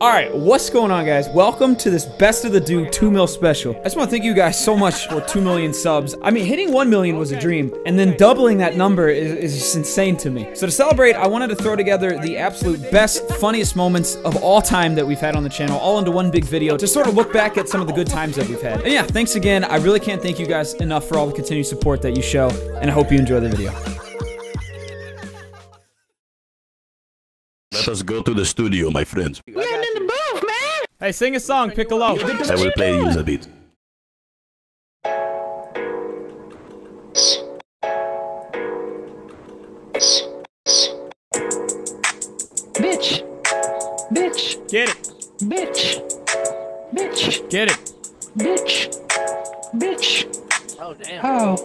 Alright, what's going on, guys? Welcome to this Best of the Dooo 2 mil special. I just want to thank you guys so much for 2 million subs. I mean, hitting 1 million was a dream, and then doubling that number is just insane to me. So to celebrate, I wanted to throw together the absolute best, funniest moments of all time that we've had on the channel, all into one big video, to sort of look back at some of the good times that we've had. And yeah, thanks again. I really can't thank you guys enough for all the continued support that you show, and I hope you enjoy the video. Let us go to the studio, my friends. We're in the booth, man! Hey, sing a song, Piccolo. I will play you a bit. Bitch. Bitch. Get it. Bitch. Bitch. Get it. Bitch. Bitch. Oh, damn. Oh.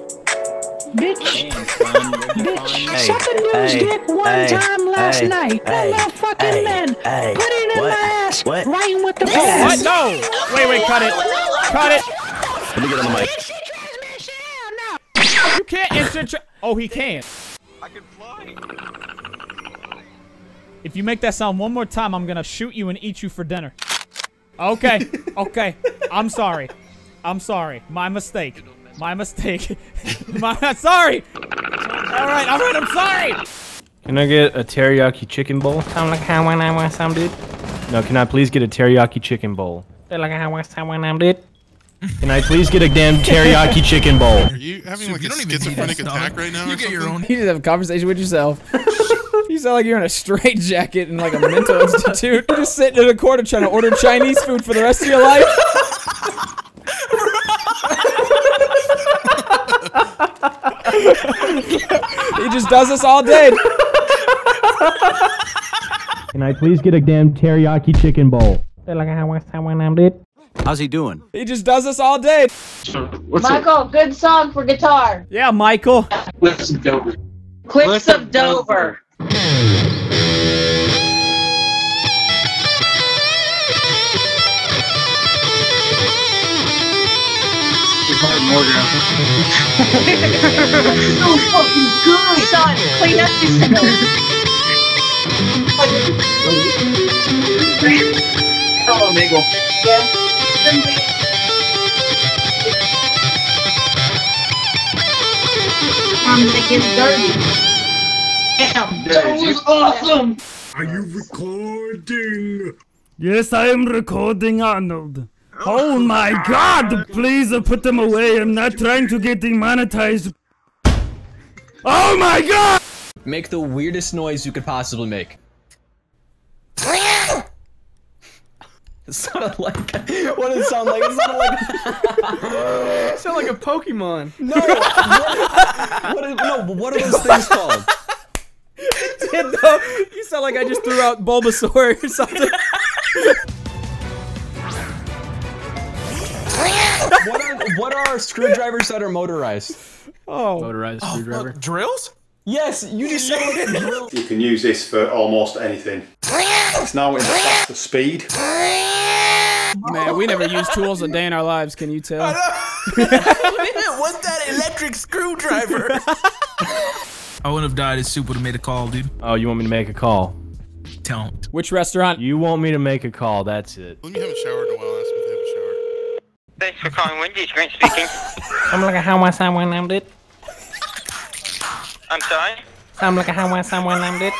Bitch, bitch, hey, suck a dude's dick one time last night. That motherfucking man put it in my ass right with the pants. What? No! Wait, wait, cut it. Cut it. Let me get on the mic. You can't instant. Oh, he can. I can fly. If you make that sound one more time, I'm gonna shoot you and eat you for dinner. Okay, okay. I'm sorry. I'm sorry. My mistake. My mistake. I'm sorry! Alright, alright, I'm sorry! Can I get a teriyaki chicken bowl? Sound like how when I want some, dude? No, can I please get a teriyaki chicken bowl? Sound like how when I'm, dude? Can I please get a damn teriyaki chicken bowl? Are you having like a schizophrenic attack right now? You get your own. You need to have a conversation with yourself. You sound like you're in a straitjacket in like a mental institute. You're just sitting in a corner trying to order Chinese food for the rest of your life. He just does this all day. Can I please get a damn teriyaki chicken bowl? How's he doing? He just does this all day. Michael, good song for guitar. Yeah, Michael. Cliffs of Dover. Cliffs of Dover. So fucking good, son. Clean up yourself. Hello, Omegle. Yeah. I'm making dirty. Damn, that was awesome. Are you recording? Yes, I am recording, Arnold. Oh my god! Please put them away. I'm not trying to get demonetized. Oh my god! Make the weirdest noise you could possibly make. It sounded like. What did it sound like? It sounded like. It sounded like a Pokemon. No! What are those things called? It did though. You sound like I just threw out Bulbasaur or something. What are screwdrivers that are motorized? Oh, motorized screwdriver. Drills? Yes, you just said drill. You can use this for almost anything. It's now in the speed. Man, we never use tools a day in our lives. Can you tell? What's that electric screwdriver? I wouldn't have died if Soup would have made a call, dude. Oh, you want me to make a call? Don't. Which restaurant? You want me to make a call? That's it. Let me have a shower in a while. Thanks for calling Wendy's, Grant speaking. I'm like a how my sign when I'm dead. I'm sorry? I'm like a how my sign when I'm dead.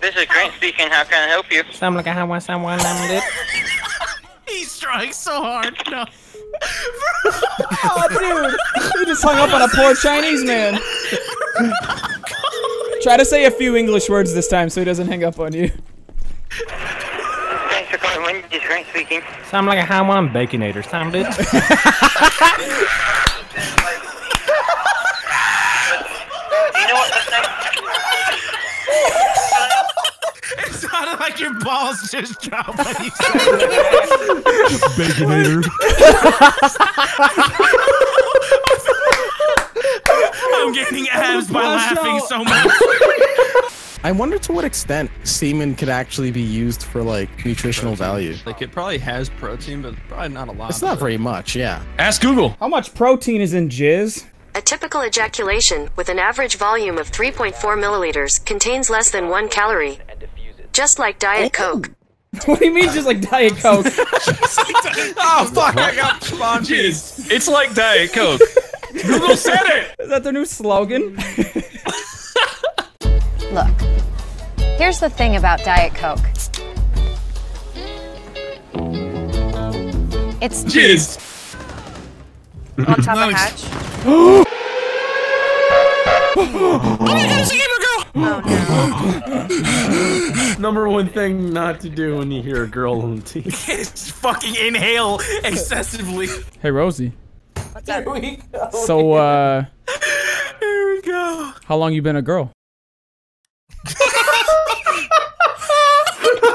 This is Grant speaking, how can I help you? I'm like a how my sign when I'm dead. He's trying so hard, no. Oh, dude. He just hung up on a poor Chinese man. Try to say a few English words this time so he doesn't hang up on you. Wendy's, Grant speaking. Sound like a ham on baconator, sound it? You know what the thing? It sounded like your balls just dropped when you said baconator. I'm getting abs by laughing so much. I wonder to what extent semen could actually be used for like nutritional value. Like it probably has protein, but probably not a lot. It's not very much, yeah. Ask Google. How much protein is in jizz? A typical ejaculation with an average volume of 3.4 milliliters contains less than 1 calorie. Just like Diet Coke. What do you mean, just like Diet Coke? Oh, fuck, I got sponges. It's like Diet Coke. Google said it! Is that their new slogan? Look, here's the thing about Diet Coke. It's cheese. On top of hatch. Oh, no. Number one thing not to do when you hear a girl on TV is fucking inhale excessively. Hey, Rosie. What's up? So, here we go. How long you been a girl?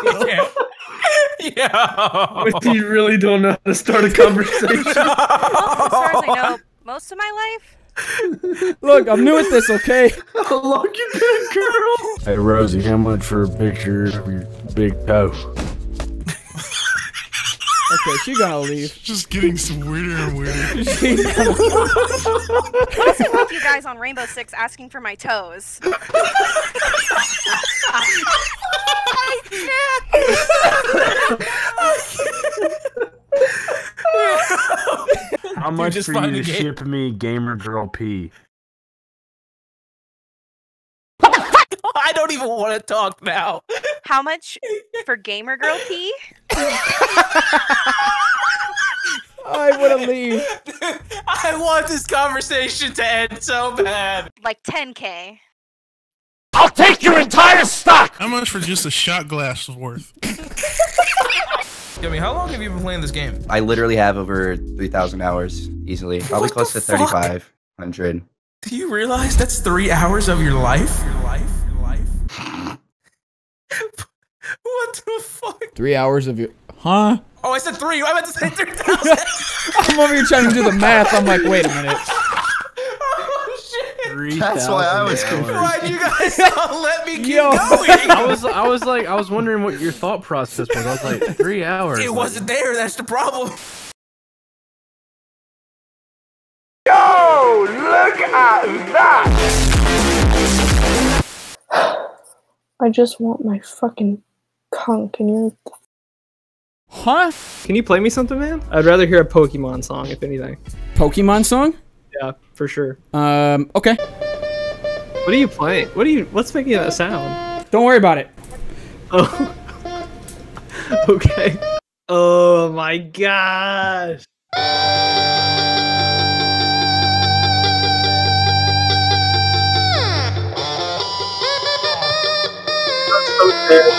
Yeah. Yeah. You really don't know how to start a conversation. Well, know most of my life. Look, I'm new at this, okay? How long you been, girl? Hey, Rosie, how much for a picture of your big toe? Okay, she gotta leave. It's just getting weirder and weirder. I'm messing with you guys on Rainbow Six asking for my toes. I can't. I can't. How much for you to ship me Gamer Girl P? What the fuck? I don't even want to talk now. How much for Gamer Girl P? I want to leave. I want this conversation to end so bad. Like 10K. I'll take your entire stock! How much for just a shot glass worth? I mean, how long have you been playing this game? I literally have over 3,000 hours, easily. Probably what close to 3,500. Do you realize that's 3 hours of your life? What the fuck? 3 hours of your... Huh? Oh, I said three! I meant to say 3,000! I'm over here trying to do the math, I'm like, wait a minute. That's why I was confused. Why'd you guys not let me keep going? I was wondering what your thought process was. I was like, 3 hours. It wasn't there. That's the problem. Yo, look at that! I just want my fucking conch. Can you? Huh? Can you play me something, man? I'd rather hear a Pokemon song, if anything. Pokemon song? Yeah, for sure. Okay. What are you playing? What are you? What's making that sound? Don't worry about it. Oh. Okay. Oh my gosh. That's so good.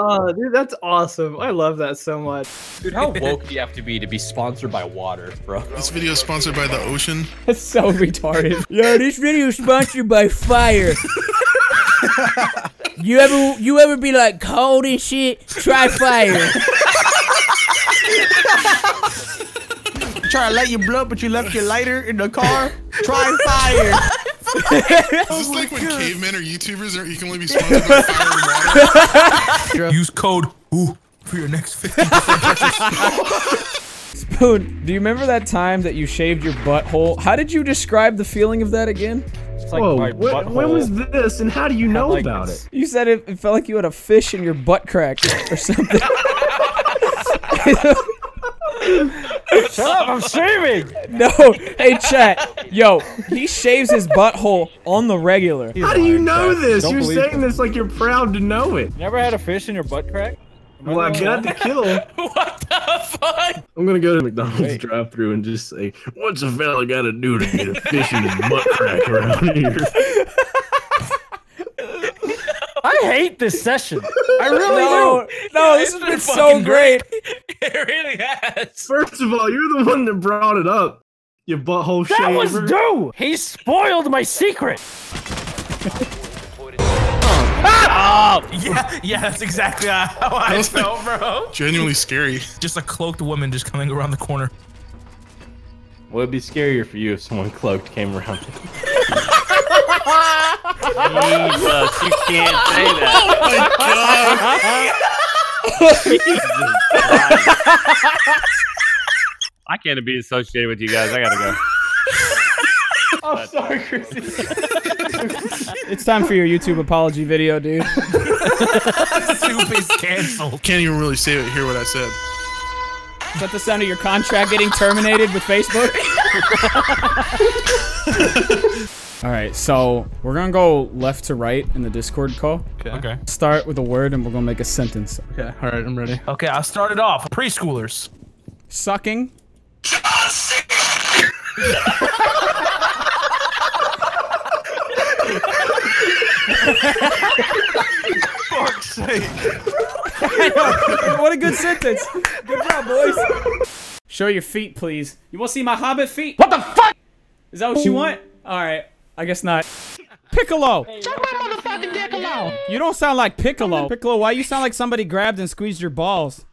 Oh, dude, that's awesome. I love that so much. Dude, how woke do you have to be sponsored by water, bro? This video is sponsored by the ocean. That's so retarded. Yo, this video is sponsored by fire. You ever be like cold and shit? Try fire. Try to light your blunt, but you left your lighter in the car? Try fire. Is this like when cavemen or YouTubers are, you can only be sponsored by fire and water? Use code OO for your next 50%. Spoon, do you remember that time that you shaved your butthole? How did you describe the feeling of that again? It's like, whoa, when was this and how do you know about it? You said it felt like you had a fish in your butt crack or something. Shut up, I'm shaving! No, hey chat, yo, he shaves his butthole on the regular. How do you know this? You're saying this like you're proud to know it. Never had a fish in your butt crack? Well, I got the kill. What the fuck? I'm gonna go to McDonald's drive-thru and just say, what's a fella gotta do to get a fish in his butt crack around here? I hate this session. I really do. No, yeah, this has been so great. It really has. First of all, you're the one that brought it up. You butthole shaver. That was Dooo. He spoiled my secret. Ah! Oh! Yeah, yeah, that's exactly how I felt, bro. Genuinely scary. Just a cloaked woman just coming around the corner. Well, it'd be scarier for you if someone cloaked came around. Jesus, you can't say that. Oh my God. Jesus, I can't be associated with you guys. I gotta go. I'm sorry, Chrissy. It's time for your YouTube apology video, dude. Soup is canceled. Can't even really say it, hear what I said. Is that the sound of your contract getting terminated with Facebook? Alright, so we're gonna go left to right in the Discord call. Okay. Start with a word and we're gonna make a sentence. Okay, alright, I'm ready. Okay, I'll start it off. Preschoolers. Sucking. Fuck's sake. What a good sentence. Good job, boys. Show your feet, please. You want to see my hobbit feet? What the fuck? Is that what you want? Alright, I guess not. Piccolo! Hey, shut my motherfucking Piccolo! You don't sound like Piccolo. Piccolo, why you sound like somebody grabbed and squeezed your balls?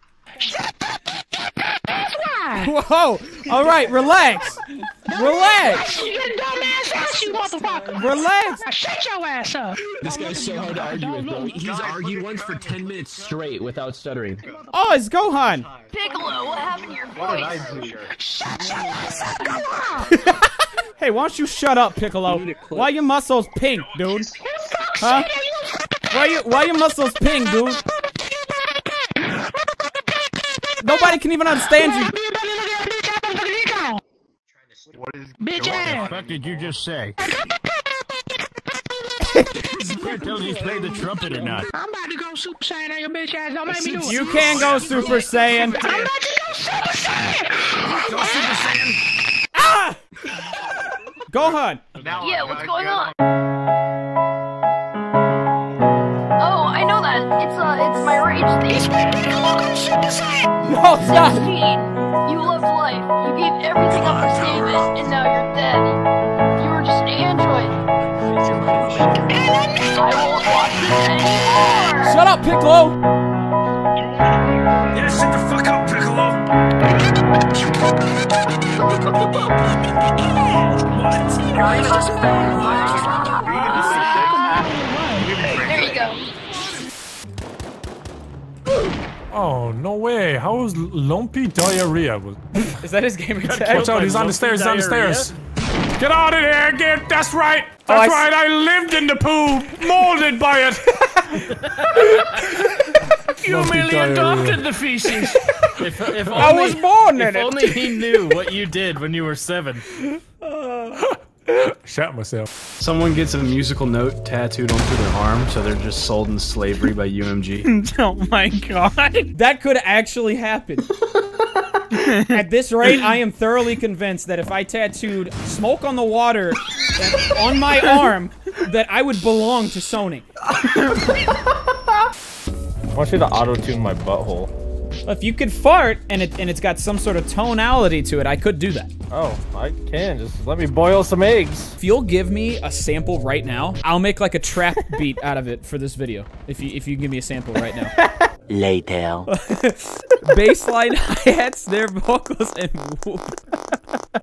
Whoa! Alright, relax! Relax! You dumbass ass, you motherfucker! Relax! Shut your ass up! This guy's so hard to argue with, bro. He's argued once for 10 minutes straight without stuttering. Oh, it's Gohan! Piccolo, what happened to your voice? What did I do? Shut your ass up, Gohan! Hey, why don't you shut up, Piccolo? Why your muscles pink, dude? Huh? Why your muscles pink, dude? Nobody can even understand you. What is bitch ass? What the fuck did you just say? You can't tell if he's playing the trumpet or not. I'm about to go Super Saiyan on your bitch ass. Don't make me do it. You can't go Super Saiyan. I'm about to go Super Saiyan. Go Super Saiyan. Ah! Gohan. Yeah, what's going on? Oh, I know that. It's my rage thing. It's my Piccolo go Super Saiyan. No, stop. You loved life. You gave everything up to save it, and now you're dead. You were just an android. I won't watch this anymore. Shut up, Piccolo. Yeah, shut the fuck up, Piccolo. There you go. Oh, no way. How is Lumpy Diarrhea? Is that his game attack? Watch out, he's on the stairs, he's on the stairs. Get out of here, get, that's right. That's right, I lived in the poo, molded by it. You merely adopted the feces. If only, I was born in it. If only he knew what you did when you were 7. Shot myself. Someone gets a musical note tattooed onto their arm, so they're just sold in slavery by UMG. Oh my God. That could actually happen. At this rate, I am thoroughly convinced that if I tattooed Smoke on the Water on my arm, that I would belong to Sony. I want you to auto-tune my butthole. If you could fart and it's got some sort of tonality to it, I could do that. Oh, I can. Just let me boil some eggs. If you'll give me a sample right now, I'll make like a trap beat out of it for this video. If you give me a sample right now. Later. Bassline, hi-hats, their vocals, and whoop.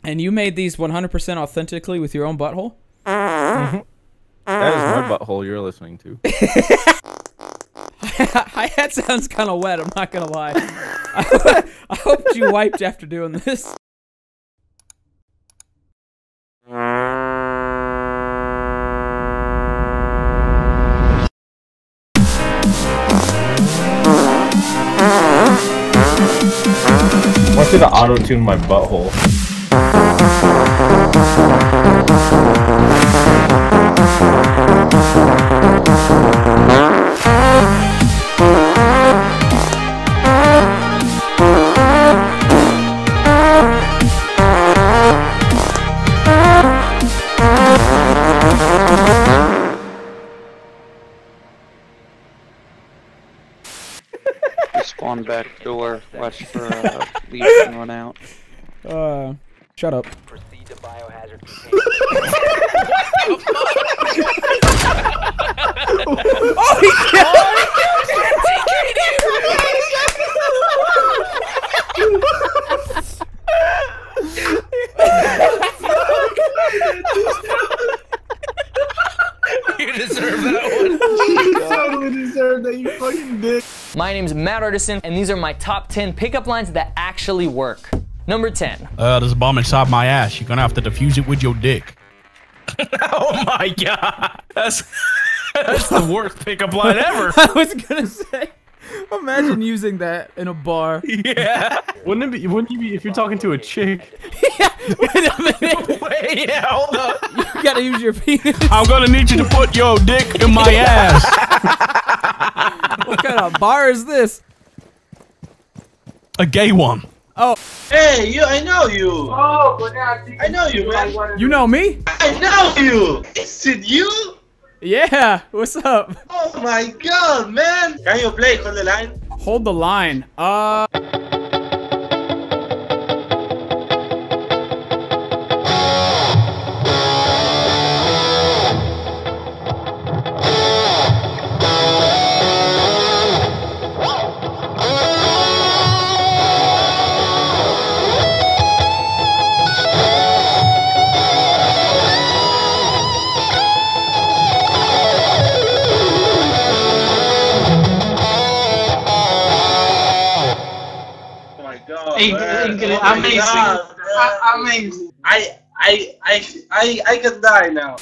And you made these 100% authentically with your own butthole? Mm-hmm. That is my butthole you're listening to. Hi-hat sounds kind of wet, I'm not gonna lie. I hoped you wiped after doing this. I want you to auto-tune my butthole. Spawn back door, watch for leave and run out. Shut up. Proceed to biohazard containment. Oh, he killed him! You deserve that one. You totally deserve that, you fucking dick. My name's Matt Artisan, and these are my top 10 pickup lines that actually work. Number 10. There's a bomb inside my ass. You're gonna have to defuse it with your dick. Oh my god. That's the worst pickup line ever. I was gonna say, imagine using that in a bar. Yeah. Wouldn't you be if you're talking to a chick? Yeah. Wait a minute. Wait, yeah, hold up. You gotta use your penis. I'm gonna need you to put your dick in my ass. What kind of bar is this? A gay one. Oh. Hey, you! I know you. Oh, but now I know you, man. You know me? I know you. Is it you? Yeah, what's up? Oh my god, man! Can you play Hold the Line? Hold the Line. Amazing. I can die now.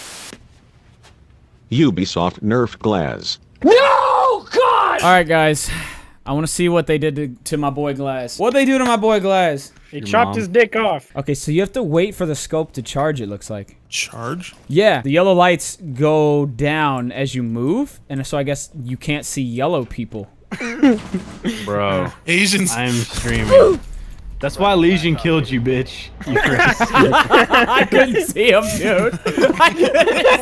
Ubisoft nerfed Glaz. No, God! All right, guys, I want to see what they did to my boy Glaz. What they do to my boy Glaz? They chopped his dick off. Okay, so you have to wait for the scope to charge. It looks like. Charge? Yeah, the yellow lights go down as you move, and so I guess you can't see yellow people. Bro, Asians. I'm streaming. That's why Lesion killed you, bitch. You I couldn't see him, dude. I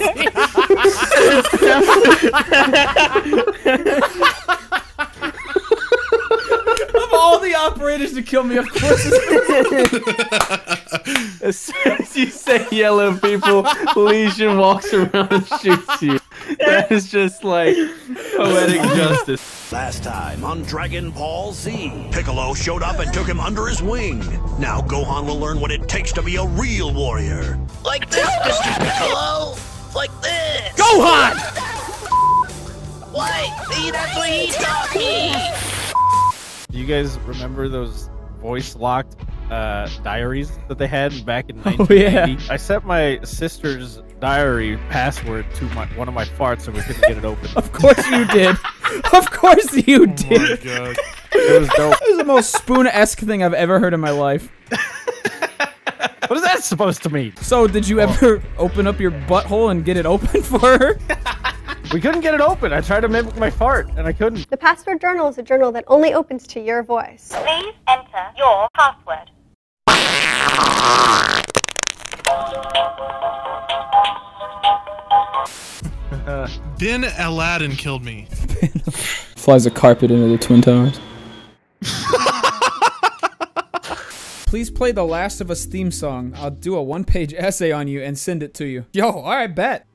couldn't see him. Of all the operators to kill me, of course it's... As soon as you say yellow people, Lesion walks around and shoots you. That is just like poetic justice. Last time on Dragon Ball Z, Piccolo showed up and took him under his wing. Now Gohan will learn what it takes to be a real warrior. Like this, Mr. Piccolo. Like this. Gohan! Wait, that's what he's talking. Do you guys remember those voice-locked diaries that they had back in 1980? Oh, yeah. I set my sister's diary password to one of my farts so we couldn't get it open. Of course you did. Of course you did. Oh my God. It was dope. It was the most Spoon-esque thing I've ever heard in my life. What is that supposed to mean? So did you ever open up your butthole and get it open for her? We couldn't get it open. I tried to mimic my fart, and I couldn't. The password journal is a journal that only opens to your voice. Please enter your password. Bin Aladdin killed me. Flies a carpet into the Twin Towers. Please play The Last of Us theme song. I'll do a one-page essay on you and send it to you. Yo, all right, bet.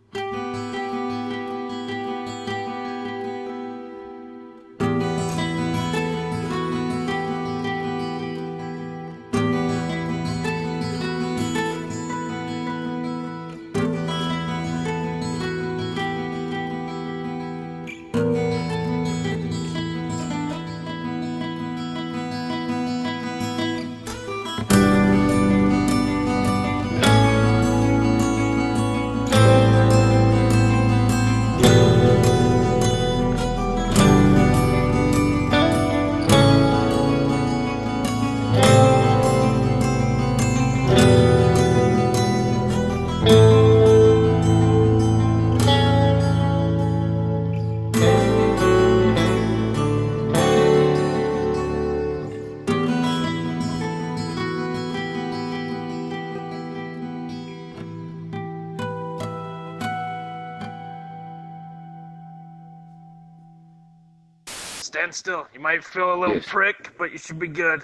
Stand still. You might feel a little prick, but you should be good.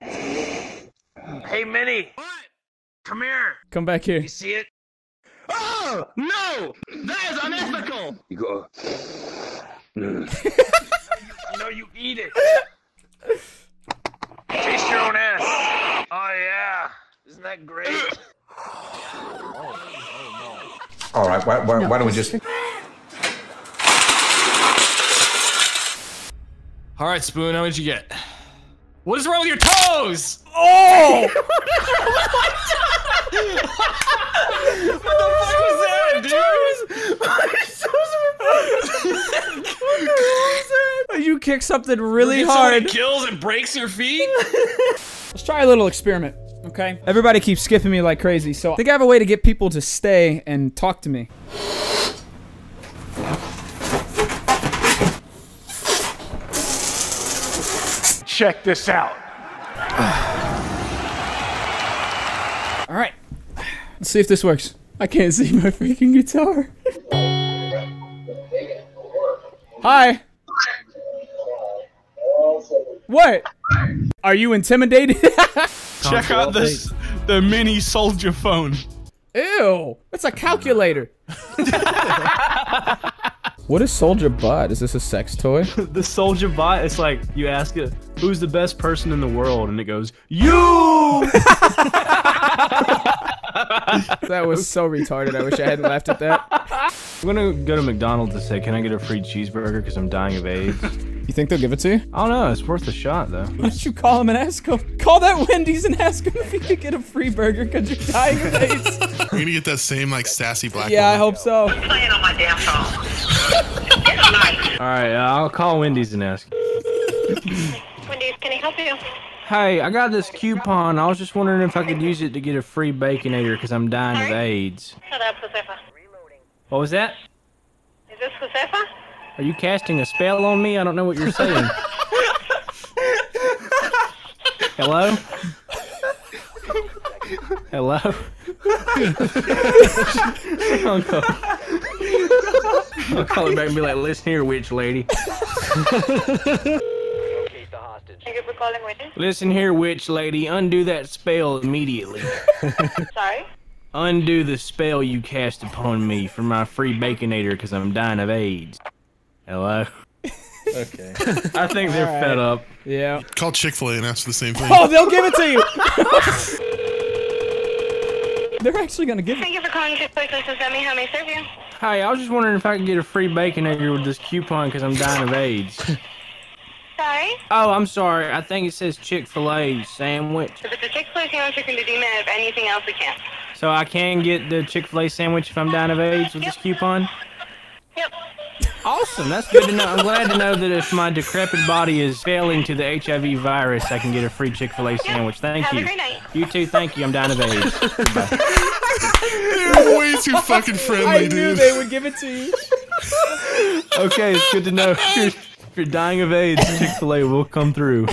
Hey, Minnie. What? Come here. Come back here. You see it? Oh, no! That is unethical! You go... No, you eat it. Taste your own ass. Oh, yeah. Isn't that great? Oh, no. All right, why don't we just... All right, Spoon, how much you get? What is wrong with your toes? Oh! What the fuck was that, dude? My toes were broken. What the hell was that? You kick something really hard. It kills and breaks your feet? Let's try a little experiment, okay? Everybody keeps skipping me like crazy, so I think I have a way to get people to stay and talk to me. Check this out. All right, let's see if this works. I can't see my freaking guitar. Hi. What? Are you intimidated? Check out this, the mini soldier phone. Ew, that's a calculator. What is Soldier Bot? Is this a sex toy? The Soldier Bot, it's like, you ask it, who's the best person in the world? And it goes, you! That was so retarded, I wish I hadn't laughed at that. I'm gonna go to McDonald's and say, can I get a free cheeseburger because I'm dying of AIDS? You think they'll give it to you? I don't know, it's worth a shot though. Why don't you call him and ask him? Call that Wendy's and ask him if he could get a free burger because you're dying of AIDS. You're gonna get that same like sassy black woman. I hope so. I'm playing on my damn phone. Alright, I'll call Wendy's and ask. Wendy's, can I help you? Hey, I got this coupon. I was just wondering if I could use it to get a free Baconator because I'm dying of AIDS. Shut up, Josefa. What was that? Is this Josefa? Are you casting a spell on me? I don't know what you're saying. Hello? Hello? I'll call her back and be like, listen here, witch lady. Thank you for calling, witches. Listen here, witch lady. Undo that spell immediately. Sorry? Undo the spell you cast upon me for my free Baconator because I'm dying of AIDS. Hello? Okay. I think they're right. Fed up. Yeah. Call Chick-fil-A and ask for the same thing. Oh, they'll give it to you! They're actually gonna give it. Thank you for calling Chick-fil-A. This is Emmy. How may I serve you? Hi, I was just wondering if I could get a free Baconator with this coupon because I'm dying of AIDS. Sorry? Oh, I'm sorry. I think it says Chick-fil-A sandwich. If it's a Chick-fil-A sandwich, you can redeem it. If anything else, we can't. So I can get the Chick-fil-A sandwich if I'm dying of AIDS with this coupon? Yep. Awesome. That's good to know. I'm glad to know that if my decrepit body is failing to the HIV virus, I can get a free Chick-fil-A sandwich. Thank you. Have a great night. You too. Thank you. I'm dying of AIDS. They're way too fucking friendly, dude. I knew they would give it to you. Okay, it's good to know. If you're dying of AIDS, Chick-fil-A will come through.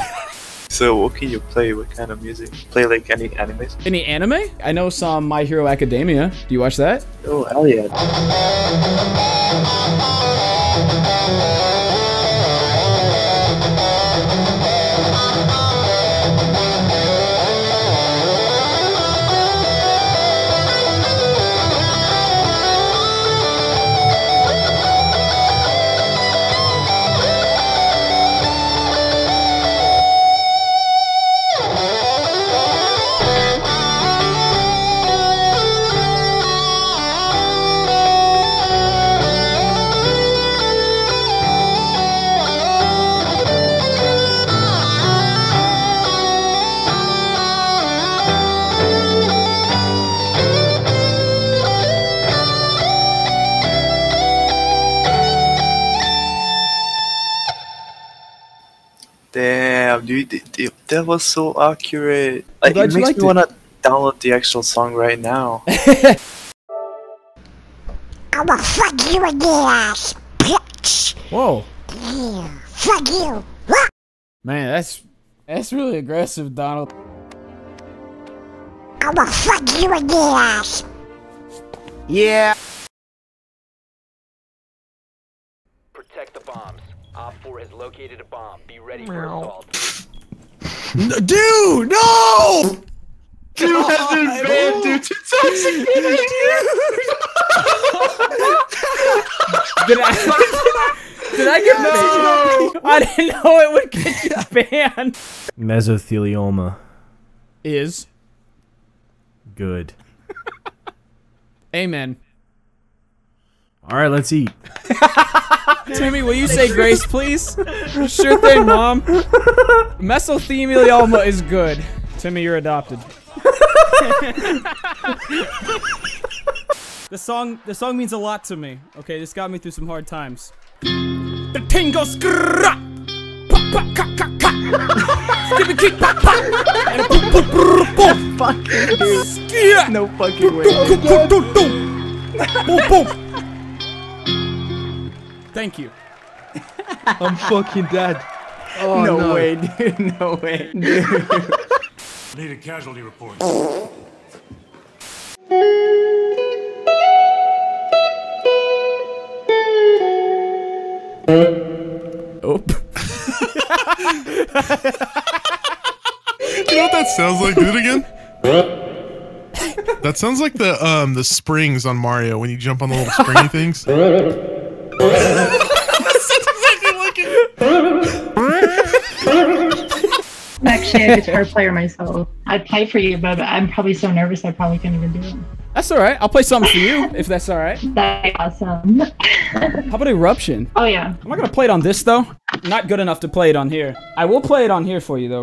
So, what can you play? What kind of music? Play like any animes? Any anime? I know some My Hero Academia. Do you watch that? Oh, hell yeah. Damn, dude, that was so accurate. Like, it makes me want to download the actual song right now. I'm gonna fuck you again, ass bitch. Whoa. Yeah, fuck you. What? Man, that's really aggressive, Donald. I'm gonna fuck you again, ass. Yeah. Protect the bombs. Op 4 has located a bomb. Be ready for assault. Dude, no! Dooo has been banned due to toxic behavior. Did I get banned? No. I didn't know it would get you banned. Mesothelioma is good. Amen. All right, let's eat. Timmy, will you say grace, please? Sure thing, Mom. Mesothelioma is good. Timmy, you're adopted. The song means a lot to me. Okay, this got me through some hard times. The ting goes grrrra, pop pop ka ka ka, skip kick pop pop, and a boop boop boop boop. Fucking dude. No fucking way. Boop boop. Thank you. I'm fucking dead. Oh, no way, dude. No way. Dude. Need a casualty report. Oh. You know what that sounds like? Do it again. That sounds like the springs on Mario when you jump on the little springy things. Actually, I'm a guitar player myself. I'd play for you, but I'm probably so nervous I probably can't even do it. That's alright. I'll play something for you, if that's alright. That's awesome. How about Eruption? Oh, yeah. I'm not gonna play it on this, though. Not good enough to play it on here. I will play it on here for you, though.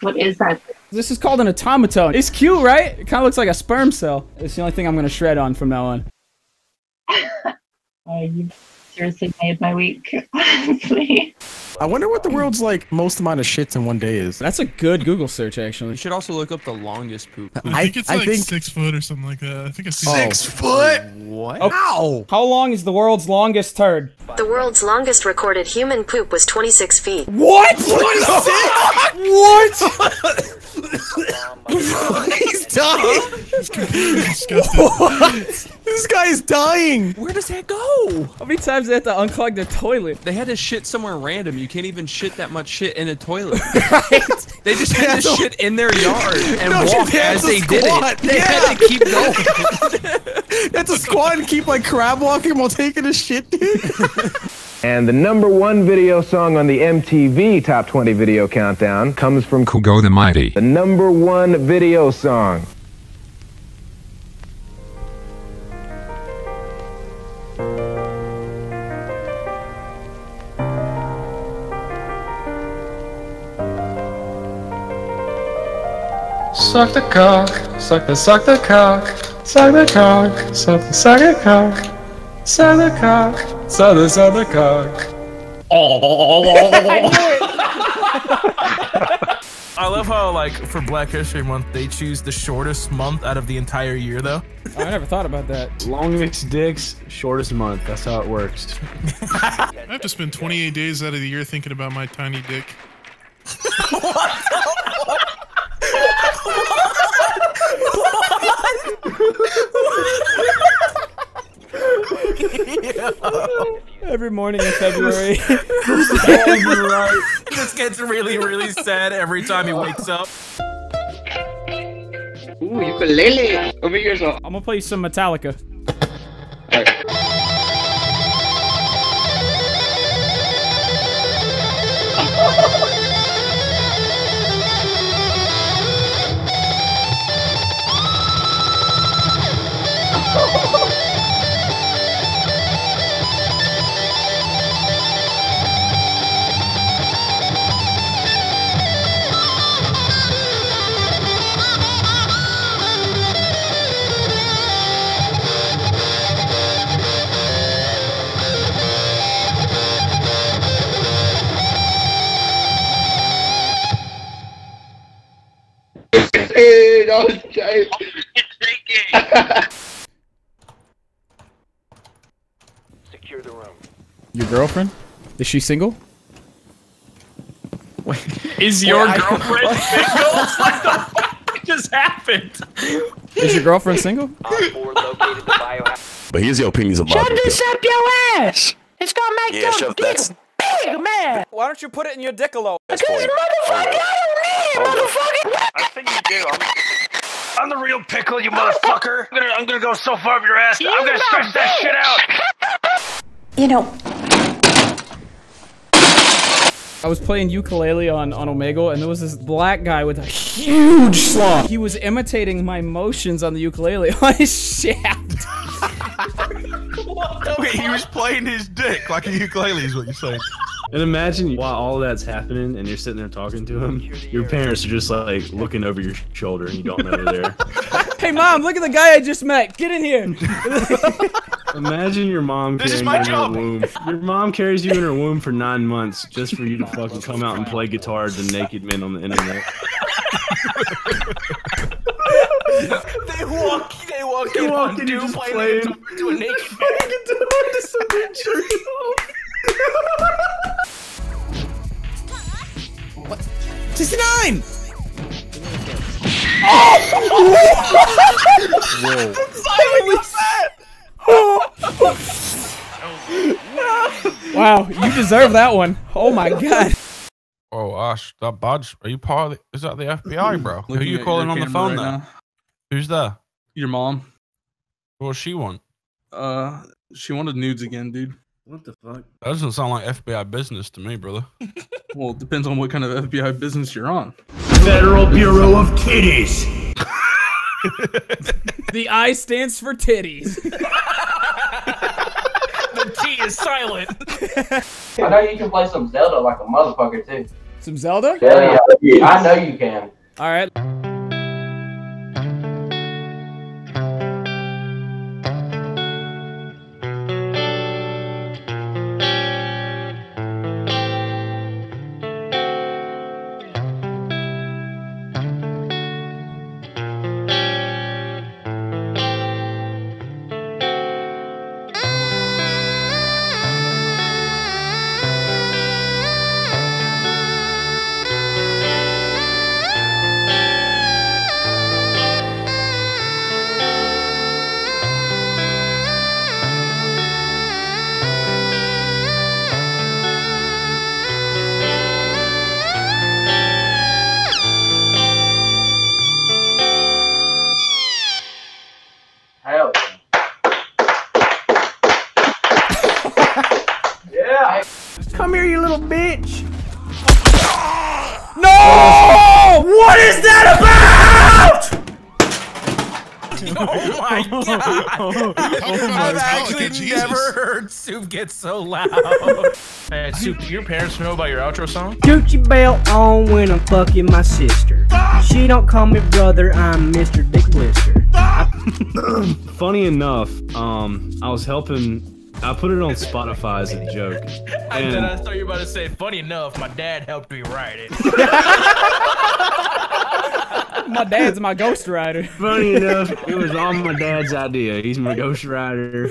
What is that? This is called an automaton. It's cute, right? It kind of looks like a sperm cell. It's the only thing I'm going to shred on from now on. You seriously made my week, honestly. I wonder what the world's like most amount of shits in one day is. That's a good Google search, actually. You should also look up the longest poop. I think it's like 6 foot or something like that. I think it's 6 foot? What? Oh. Ow! How long is the world's longest turd? The world's longest recorded human poop was 26 feet. What? 26? What? He's dying. He's completely disgusted. What? This guy is dying. Where does that go? How many times did they have to unclog the toilet? They had to shit somewhere random. You can't even shit that much shit in a toilet. Right? They just had to shit in their yard and walk as they did it. They had to keep going. That's a squat and keep like crab walking while taking a shit, dude. And the #1 video song on the MTV Top 20 Video Countdown comes from Kugo the Mighty. The #1 video song. Suck the cock, suck the cock, suck the cock, suck the cock. Southern cock, southern cock. Oh, I knew it. I love how, like, for Black History Month, they choose the shortest month out of the entire year, though. Oh, I never thought about that. Longest dicks, shortest month. That's how it works. I have to spend 28 days out of the year thinking about my tiny dick. What? Every morning in February. This gets really, really sad every time he wakes up. Ooh, ukulele. Over here as well. I'm gonna play you some Metallica. All right. I was trying. Secure the room. Your girlfriend? Is she single? Wait, is your girlfriend single? What the fuck just happened? Is your girlfriend single? But here's your opinions about shove this up your ass! It's gonna make your dick big, man! Why don't you put it in your dick alone? Because motherfucker, I don't need motherfucker! I think you do. I'm the real pickle, you motherfucker! I'm gonna go so far up your ass, I'm gonna stretch that shit out! You know... I was playing ukulele on Omegle, and there was this black guy with a huge slump. He was imitating my motions on the ukulele on his shaft. Wait, he was playing his dick like a ukulele is what you're saying. And imagine while all that's happening and you're sitting there talking to him, your parents are just like looking over your shoulder and you don't know they're there. Hey mom, look at the guy I just met. Get in here. Imagine your mom carrying you in her womb. Your mom carries you in her womb for 9 months just for you to fucking come out and play guitar to naked men on the internet. They walk in and just play guitar to a naked man. What? 69! Oh! Whoa. That? Wow, you deserve that one. Oh my god. Oh, Ash, that badge. Are you part of the, is that the FBI, bro? Who are you calling on the phone right now? Who's there? Your mom. What does she want? She wanted nudes again, dude. What the fuck? That doesn't sound like FBI business to me, brother. Well, it depends on what kind of FBI business you're on. Federal Bureau of Titties. The I stands for titties. The T is silent. I know you can play some Zelda like a motherfucker, too. Some Zelda? Hell yeah. I know you can. All right. Come here, you little bitch. No! What is that about? Oh my god! I've actually never heard Soup get so loud. Hey, Soup, do your parents know about your outro song? Gucci belt on when I'm fucking my sister. She don't call me brother, I'm Mr. Dick Blister. Funny enough, I was helping... I put it on Spotify as a joke. And then I thought you were about to say, funny enough, my dad helped me write it. My dad's my ghostwriter. Funny enough, it was all my dad's idea. He's my ghostwriter.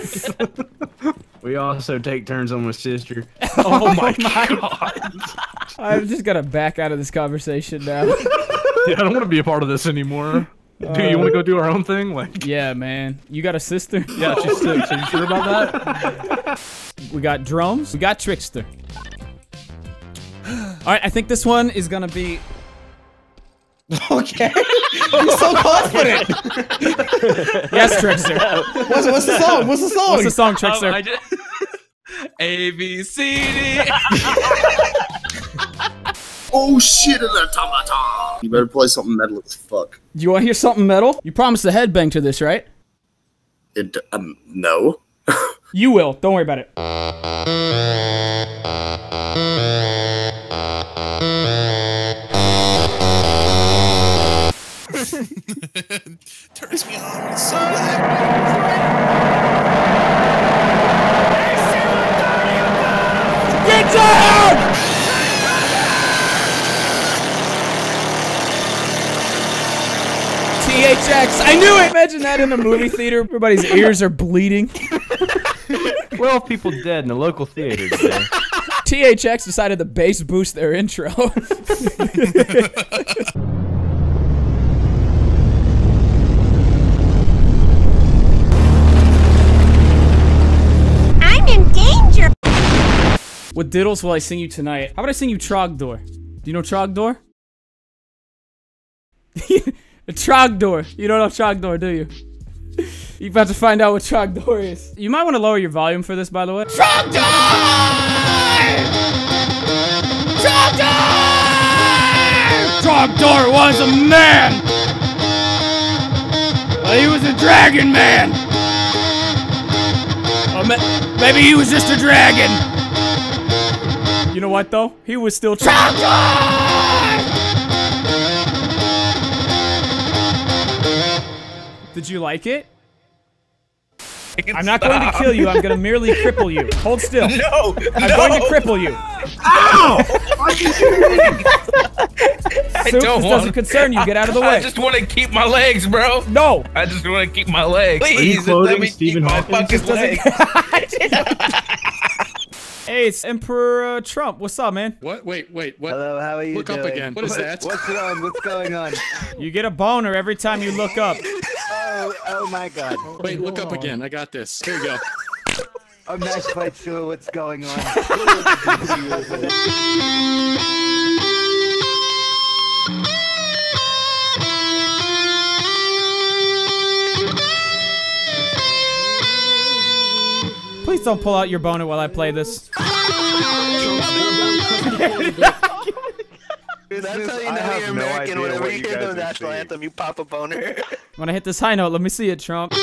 We also take turns on my sister. Oh my god. I'm just gonna back out of this conversation now. Yeah, I don't want to be a part of this anymore. Dude, you want to go do our own thing? Like, yeah, man. You got a sister? Yeah, she's six. Are you sure about that? We got drums. We got Trickster. All right, I think this one is gonna be. Okay. You're so confident. Yes, Trickster. What's the song? What's the song? What's the song, Trickster? A B C D. Oh shit! You better play something metal as fuck. Do you want to hear something metal? You promised a headbang to this, right? No. You will. Don't worry about it. Turns me on. It's so good. Get down! Cortex! I knew it! Imagine that in a movie theater. Everybody's ears are bleeding. 12 people dead in the local theater today. THX decided to bass boost their intro. I'm in danger! What diddles will I sing you tonight? How about I sing you Trogdor? Do you know Trogdor? Trogdor. You don't know Trogdor, do you? You're about to find out what Trogdor is. You might want to lower your volume for this, by the way. Trogdor! Trogdor! Trogdor was a man! He was a dragon man! Or maybe he was just a dragon! You know what, though? He was still Trogdor! Did you like it? I'm not going to kill you, I'm going to merely cripple you. Hold still. No! I'm going to cripple you. Ow! This doesn't concern you, get out of the way. I just want to keep my legs, bro. No! I just want to keep my legs. Please, let me keep my fucking legs. Hey, it's Emperor Trump. What's up, man? What? Wait, what? Hello, how are you doing? Look up again. What is that? What's wrong? What's going on? You get a boner every time you look up. Oh my god. Wait, look up again. I got this. Here we go. I'm not quite sure what's going on. Please don't pull out your boner while I play this. That's how you know you're American. Whenever you hear the national anthem, you pop a boner. When I hit this high note, let me see it, Trump. That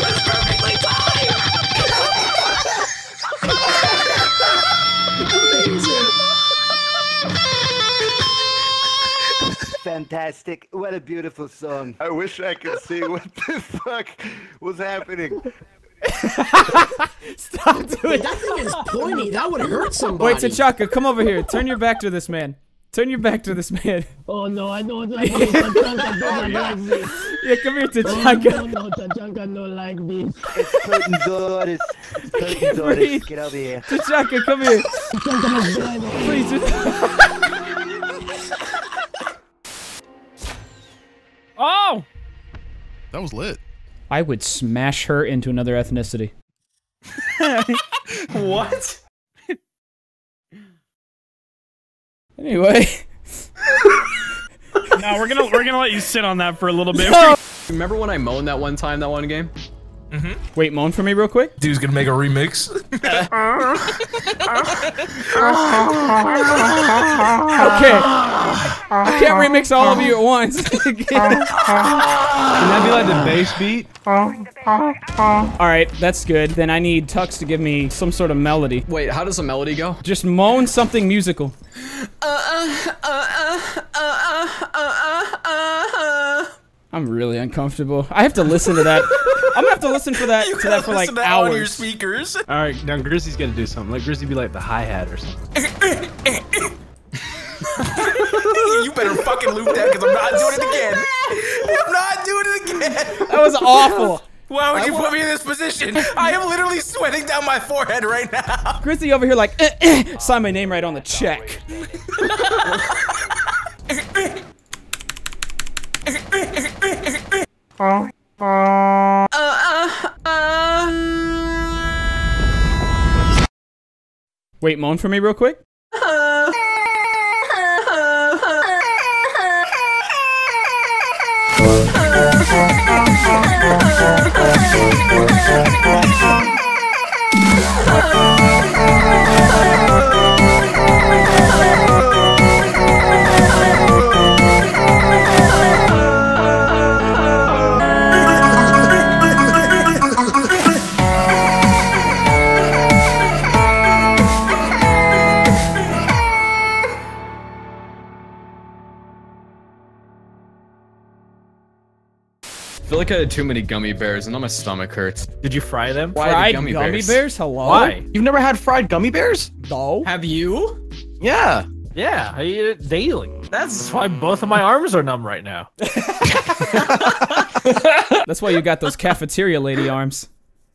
was perfectly timed! Amazing! Fantastic. What a beautiful song. I wish I could see what the fuck was happening. Stop doing that thing is pointy. That would hurt somebody. Wait, T'Chaka, come over here. Turn your back to this man. Turn your back to this man. Oh no, I don't like this. T'Chaka doesn't like this. Yeah, come here, T'Chaka. Oh, no, T'Chaka don't like this. It's curtain daughters. It's curtain daughters. Get over here. T'Chaka, come here. Please. Oh! That was lit. I would smash her into another ethnicity. What? Anyway. No, we're gonna let you sit on that for a little bit. No. Remember when I moaned that one time, that one game? Mm-hmm. Wait, moan for me real quick? Dude's gonna make a remix. Okay. I can't remix all of you at once. Can that be like the bass beat? Alright, that's good. Then I need Tux to give me some sort of melody. Wait, how does a melody go? Just moan something musical. I'm really uncomfortable. I have to listen to that. I'm gonna have to listen for that, to that for like hours. That on your speakers. All right, now Grizzly's gonna do something. Like Grizzly be like the hi-hat or something. You better fucking loop that because I'm not doing it again. I'm not doing it again. That was awful. Why would you put me in this position? I am literally sweating down my forehead right now. Grizzly over here like, sign my name right on the check. Wait, moan for me real quick. I feel like I had too many gummy bears and now my stomach hurts. Did you fry them? Why fried gummy bears? Hello? Why? You've never had fried gummy bears? No. Have you? Yeah. Yeah, I eat it daily. That's why both of my arms are numb right now. That's why you got those cafeteria lady arms.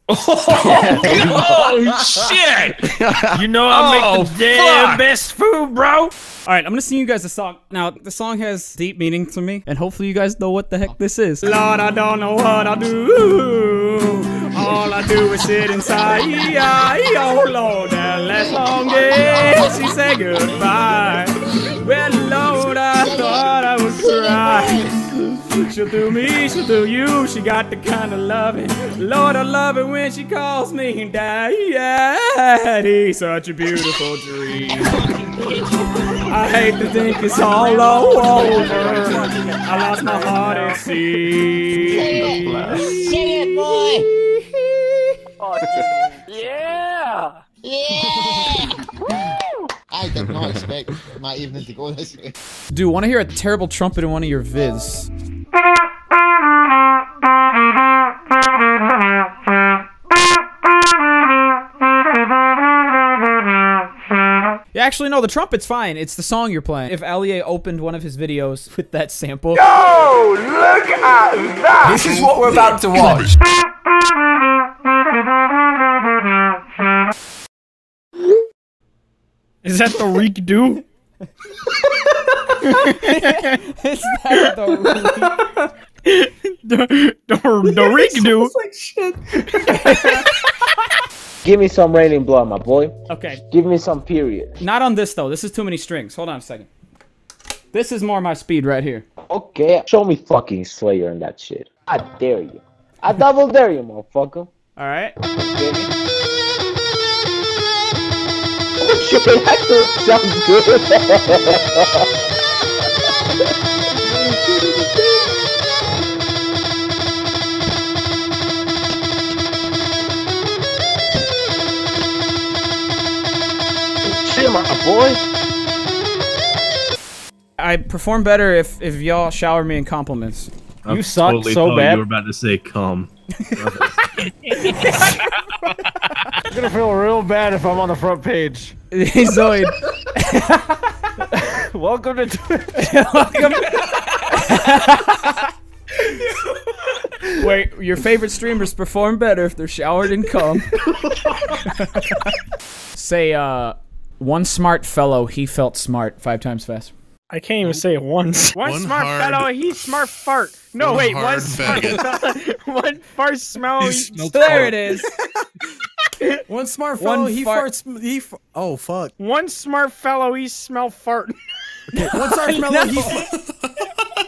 Oh, shit! You know I'll make the damn best food, bro! Alright, I'm gonna sing you guys a song. Now, the song has deep meaning to me, and hopefully you guys know what the heck this is. Lord, I don't know what I do. All I do is sit inside. Oh, Lord, that last long day, she said goodbye. Well, Lord, I thought I would cry. She'll do me, she'll do you, she got the kind of loving. Lord, I love it when she calls me daddy. Such a beautiful dream. I hate to think it's all over. I lost my heart at sea. Sing it, boy. Oh, yeah. Yeah. I did not expect my evening to go this way. Dude, want to hear a terrible trumpet in one of your vids? Yeah, actually, no, the trumpet's fine. It's the song you're playing. If Allier opened one of his videos with that sample. Yo, look at that! This is what we're about to watch. Is that the Reek Dooo? Is that the Reek? The Reek Dooo? Like shit. Give me some rain and blood, my boy. Okay. Give me some period. Not on this, though. This is too many strings. Hold on a second. This is more my speed right here. Okay. Show me fucking Slayer and that shit. I dare you. I double dare you, motherfucker. Alright. That sounds good. Shit, my boy. I perform better if y'all shower me in compliments. You suck totally so bad. You were about to say cum. I'm gonna feel real bad if I'm on the front page. Hey, Zoid. Welcome to Twitch. Wait, your favorite streamers perform better if they're showered in cum. Say, one smart fellow, he felt smart 5 times fast. I can't even say it once. One smart fellow, he smart fart. No, wait, one smart fella, one fart smell. There it is. One smart fellow, he farts. Oh fuck! One smart fellow, he smell fart. One smart fellow, he.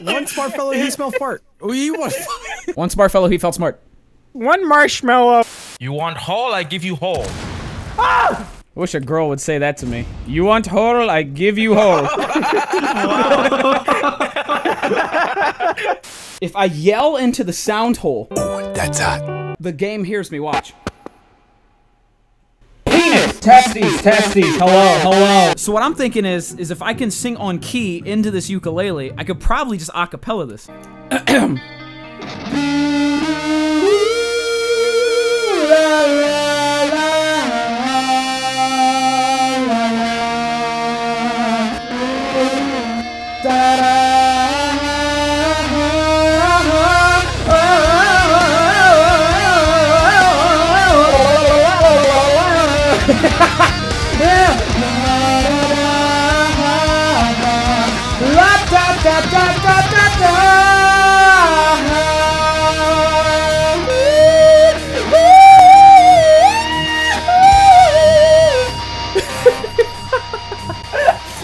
One smart fellow, he smell fart. One smart fellow, he felt smart. One marshmallow. You want hole? I give you hole. Ah! I wish a girl would say that to me. You want hole? I give you hole. If I yell into the sound hole, ooh, that's hot. The game hears me. Watch. Testies, hello. So what I'm thinking is if I can sing on key into this ukulele, I could probably just acapella this.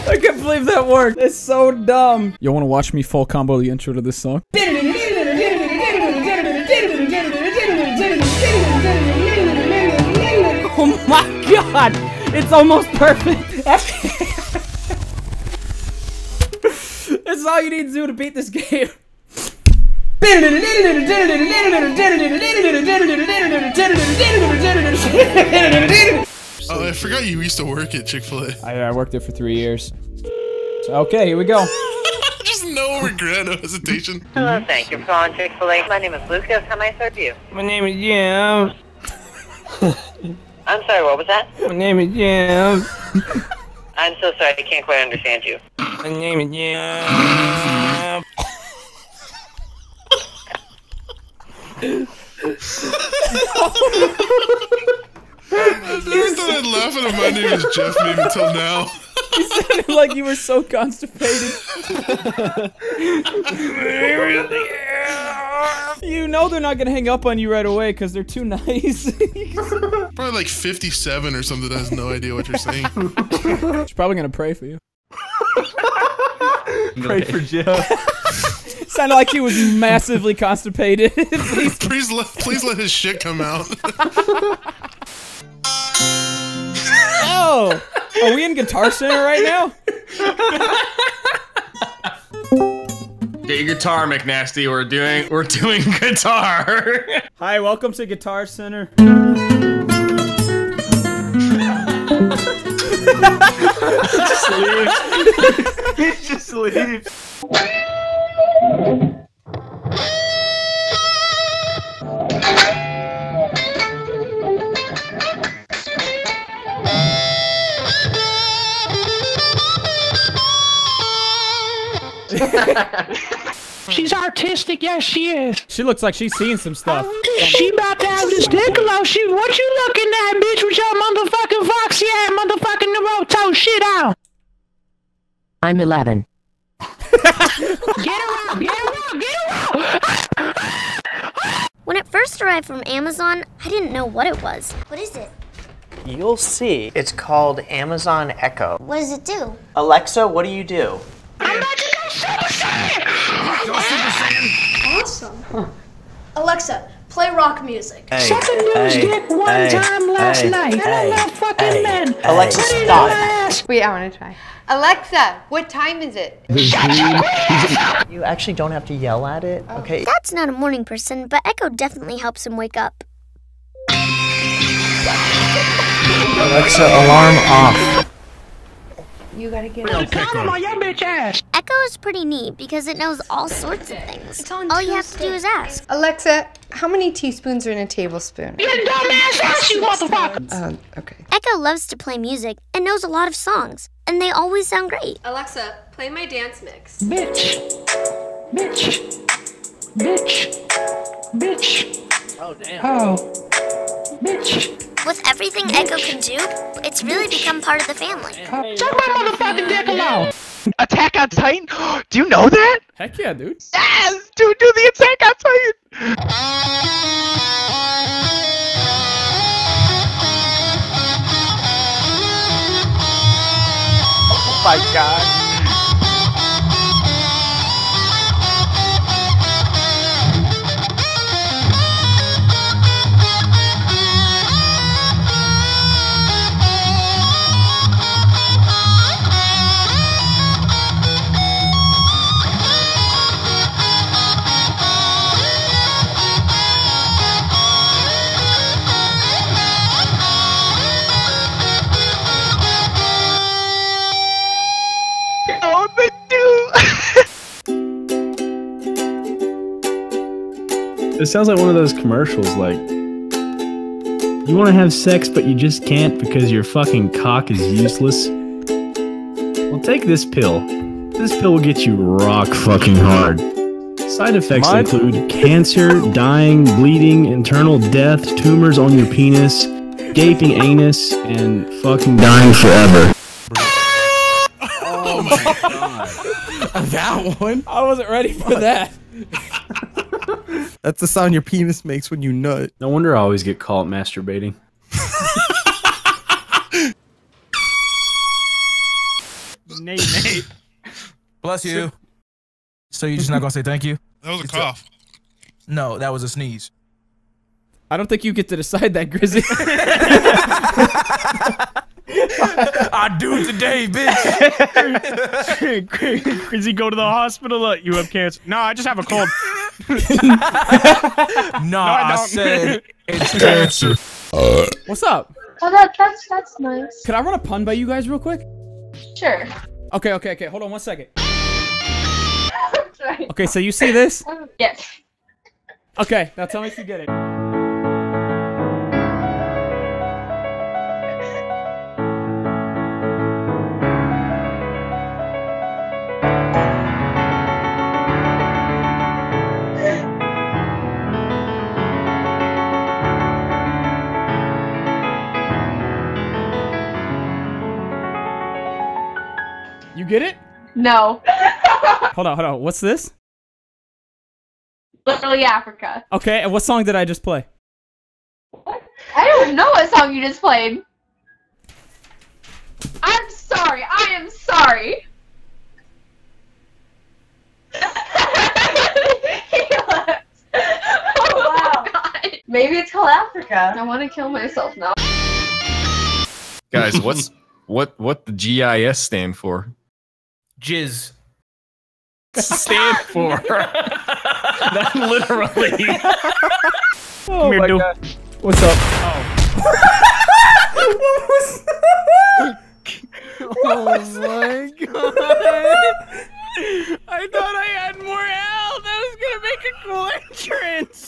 I can't believe that worked. It's so dumb. You want to watch me full combo the intro to this song? Oh my god! It's almost perfect. That's all you need to do to beat this game. Oh, I forgot you used to work at Chick-fil-A. I worked there for 3 years. Okay, here we go. Just no regret, no hesitation. Hello, thank you for calling Chick-fil-A. My name is Lucas. How may I serve you? My name is Jim. I'm sorry, what was that? My name is Jim. I'm so sorry, I can't quite understand you. My name is... Yeah. I've never started laughing at my name is Jeff name until now. You sounded like you were so constipated. You know they're not gonna hang up on you right away because they're too nice. Probably like 57 or something that has no idea what you're saying. She's probably gonna pray for you. Pray for Jeff. Sounded like he was massively constipated. please let his shit come out. Oh, are we in Guitar Center right now? Get your guitar, McNasty. We're doing guitar. Hi, welcome to Guitar Center. He just leaves. She's artistic, yes she is. She looks like she's seen some stuff. She about to have this Piccolo. She, what you looking at, bitch, with your motherfucking foxy ass, motherfucking Naruto shit out? I'm 11. Get her out! When it first arrived from Amazon, I didn't know what it was. What is it? You'll see. It's called Amazon Echo. What does it do? Alexa, what do you do? I'm about to go Super Saiyan! Go Super Saiyan! Awesome. Huh. Alexa, play rock music. Hey. Sucking news dick one time last night. And I'm not fucking men. Alexa, stop. Wait, I want to try. Alexa, what time is it? You actually don't have to yell at it, okay? That's not a morning person, but Echo definitely helps him wake up. Alexa, alarm off. You gotta get out. Echo is pretty neat because it knows all sorts of things. All you have to do is ask. Alexa, how many teaspoons are in a tablespoon? You dumbass ass, you motherfucker! Okay. Echo loves to play music and knows a lot of songs, and they always sound great. Alexa, play my dance mix. Bitch. Bitch. Bitch. Bitch. Oh, damn. Oh. Bitch. With everything Echo can do, it's really become part of the family. Shut my motherfucking dick alone! Attack on Titan? Do you know that? Heck yeah, dude. Yes! Dude, do the Attack on Titan! Oh my god. It sounds like one of those commercials, like, you want to have sex, but you just can't because your fucking cock is useless. Well, take this pill. This pill will get you rock fucking hard. Side effects include cancer, dying, bleeding, internal death, tumors on your penis, gaping anus, and fucking dying forever. Oh my god. That one? I wasn't ready for that. That's the sound your penis makes when you nut. No wonder I always get caught masturbating. Nate. Bless you. So you're just not gonna say thank you? That was a cough. No, that was a sneeze. I don't think you get to decide that, Grizzly. I do today, bitch. Grizzly, go to the hospital. Look, you have cancer. No, I just have a cold. No, I said it's cancer. What's up? Oh, that's nice. Can I run a pun by you guys real quick? Sure. Okay. Hold on one second. Okay, so you see this? Yes. Okay, now tell me if you get it. get it? No. Hold on. What's this? Literally Africa. Okay, and what song did I just play? What? I don't know what song you just played. I'm sorry. I am sorry. Maybe it's called Africa. I want to kill myself now. Guys, what the GIS stand for? Jizz. Stand for? Not literally. Oh my God. What's up? Oh. What was that? Oh my God. I thought I had more health. That was gonna make a cool entrance.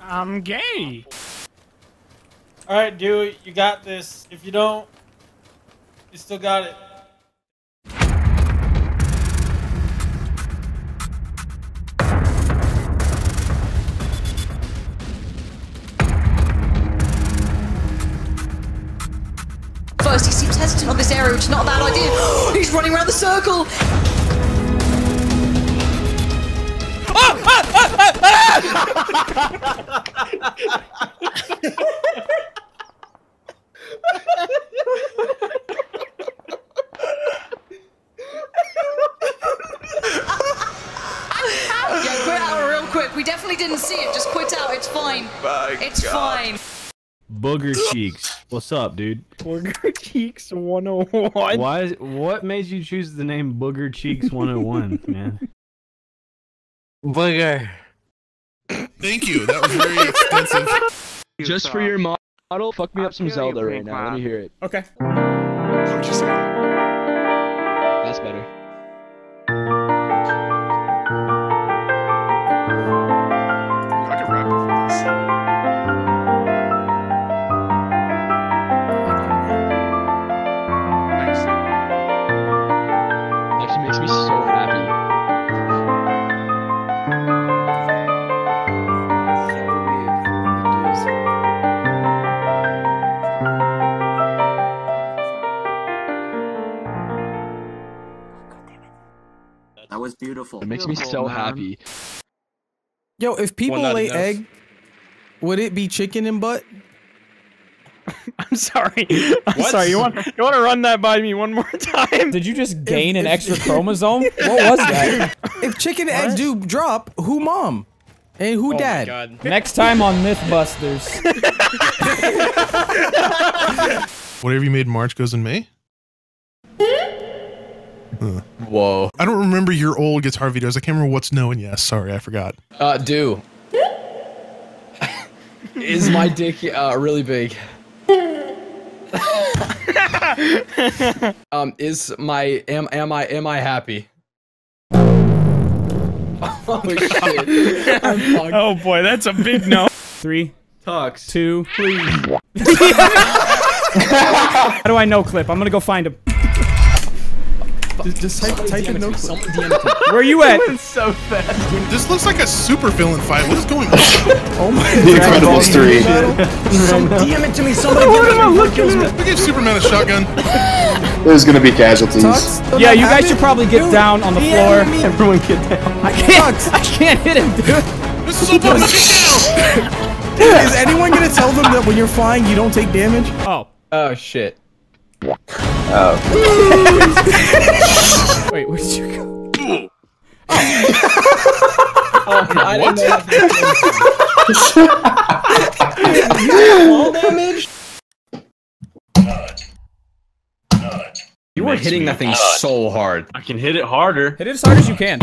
I'm gay. Alright, dude, you got this. If you don't, you still got it. First, he seems hesitant on this area, which is not a bad idea. He's running around the circle. Yeah, quit out real quick. We definitely didn't see it. Just quit out. It's fine. It's fine. Booger cheeks. What's up, dude? Booger cheeks 101. What made you choose the name Booger cheeks 101, man? Booger. Thank you. That was very extensive. Just for your model, fuck me up some Zelda right now. Let me hear it. Okay. That's better. I can rap over this. Nice. Actually makes me so happy. Was beautiful. It makes me so happy. Yo, if people lay egg, would it be chicken and butt? I'm sorry. I'm sorry. You want to run that by me one more time? Did you just gain an extra chromosome? What was that? If chicken and eggs do drop, who mom? And who dad? My God. Next time on Mythbusters. Whatever you made in March goes in May? Whoa. I don't remember your old guitar videos. I can't remember what's no and yes. Sorry, I forgot. Dooo. Is my dick really big? am I happy? Oh shit. I'm fucked. Oh boy, that's a big no. 3, 2, please. How do I no clip? I'm gonna go find him. Just type in no clip. Where are you at? It went so fast. Dude, this looks like a super villain fight. What is going on? Oh my God. The Incredibles 3. DM it to me. Somebody give me. We gave Superman a shotgun. There's gonna be casualties. Yeah, you guys should probably get down on the floor. Everyone get down. I can't hit him, dude. This is so fucking down. Is anyone gonna tell them that when you're flying you don't take damage? Oh shit. Oh. Wait, where did you go? Oh. I didn't know that. You have wall damage? You were hitting that thing so hard. I can hit it harder. Hit it as hard as you can.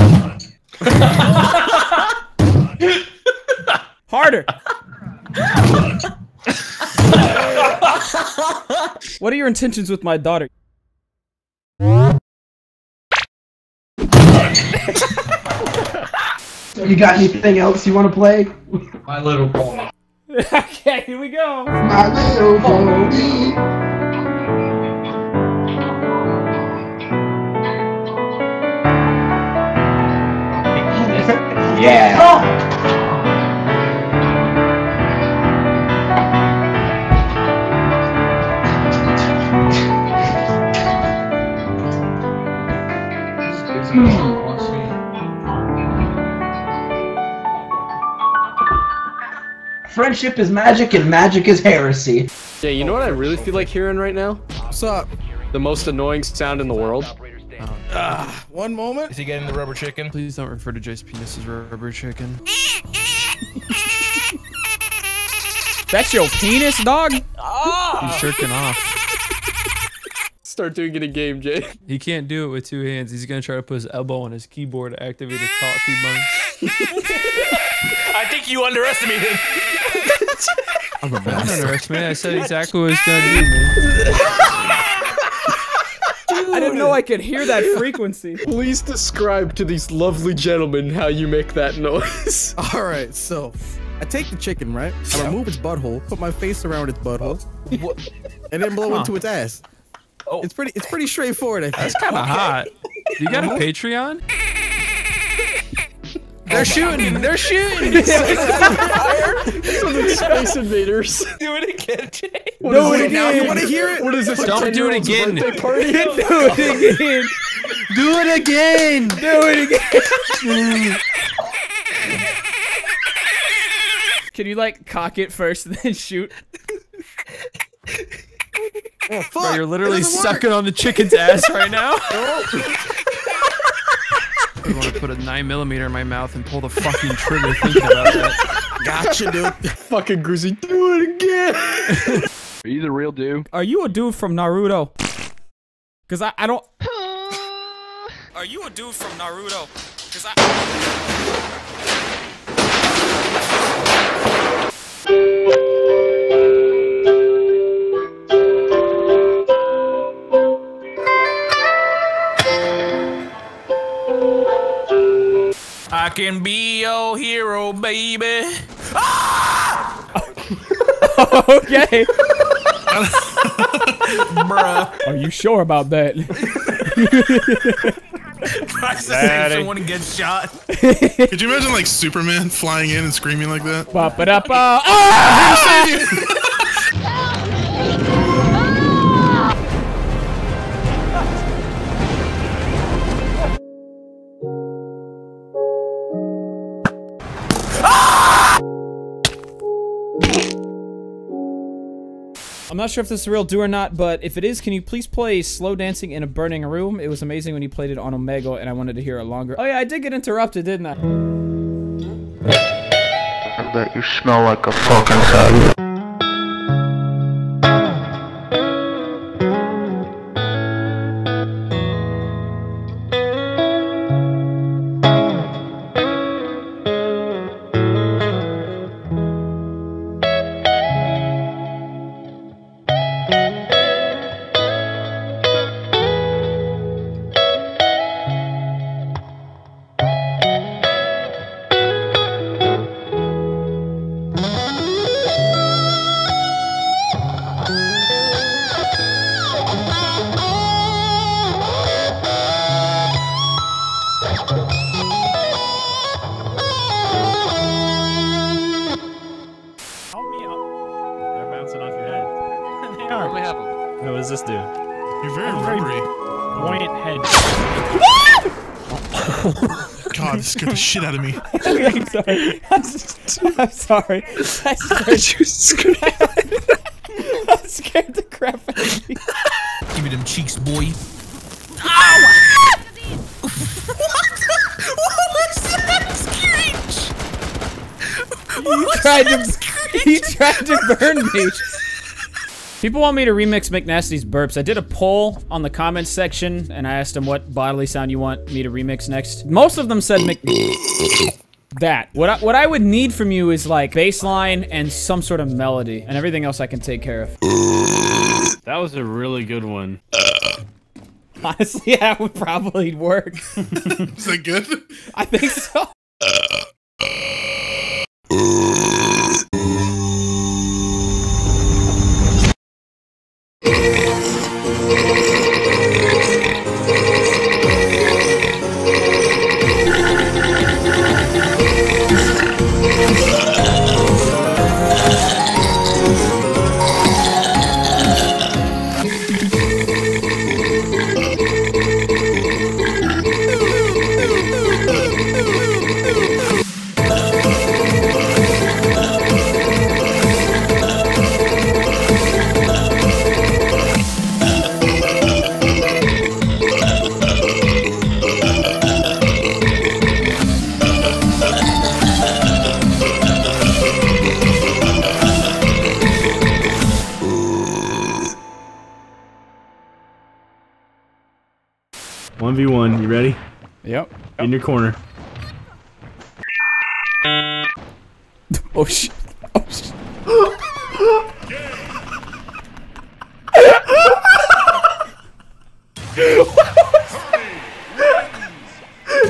Harder. What are your intentions with my daughter? So you got anything else you want to play? My little pony. Okay, here we go. My little pony. Yeah. Friendship is magic and magic is heresy. Yeah, you know what I really feel like hearing right now? What's up? The most annoying sound in the world. One moment. Is he getting the rubber chicken? Please don't refer to Jay's penis as rubber chicken. That's your penis, dog? Oh. He's jerking off. Start doing it in game, Jay. He can't do it with two hands. He's gonna try to put his elbow on his keyboard to activate his top key bone. I think you underestimated. I'm a mess. I underestimated. I said exactly what it's gonna do, man. I didn't know I could hear that frequency. Please describe to these lovely gentlemen how you make that noise. All right, so I take the chicken, right? I remove its butthole, put my face around its butthole, and then blow into its ass. Oh. It's pretty straightforward, I think. That's kind of hot. You got a Patreon? They're shooting! Space Invaders. Do it again, Jay. No, now you want to hear it? What is this? Don't do it again. Party? Do it again. Do it again. Do it again. Can you like cock it first and then shoot? Oh, fuck. Bro, you're literally sucking on the chicken's ass right now. I want to put a 9mm in my mouth and pull the fucking trigger thinking about that. Gotcha, dude. Fucking Grizzly, do it again. Are you the real Dooo? Are you a dude from Naruto? Cause I don't. Are you a dude from Naruto? Cause I. I can be your hero, baby. Ah! Okay. Bruh. Are you sure about that? That's the same someone gets shot. Could you imagine like Superman flying in and screaming like that? Ba-ba-da-ba. Ah! I'm not sure if this is real Dooo or not, but if it is, can you please play Slow Dancing in a Burning Room? It was amazing when you played it on Omegle, and I wanted to hear it longer. Oh yeah, I did get interrupted, didn't I? I bet you smell like a fucking hug. Scared the shit out of me. I'm sorry. I'm sorry. I'm scared the crap out of me. Give me them cheeks, boy. Ow! What was that screech? He tried to burn me. People want me to remix McNasty's burps. I did a poll on the comments section, and I asked them what bodily sound you want me to remix next. Most of them said that. What I would need from you is like bass line and some sort of melody, and everything else I can take care of. That was a really good one. Honestly, that would probably work. Is that good? I think so. 1v1. You ready? Yep. In your corner. Oh shit. Oh shit.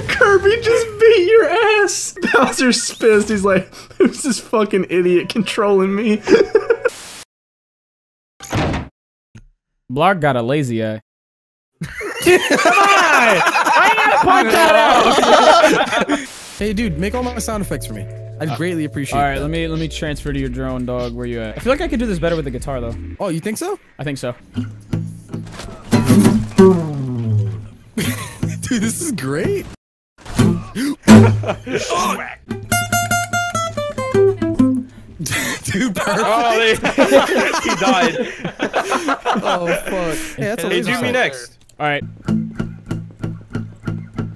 Kirby just beat your ass! Bowser's pissed. He's like, who's this fucking idiot controlling me? Blarg got a lazy eye. Come on! I ain't gonna punk that out! Hey dude, make all my sound effects for me. I'd greatly appreciate it. Alright, let me transfer to your drone, dog. Where you at? I feel like I could do this better with the guitar, though. Oh, you think so? I think so. Dude, this is great. Dude, perfect. Oh, he died. Oh, fuck. Hey, that's hey, do me next. Alright.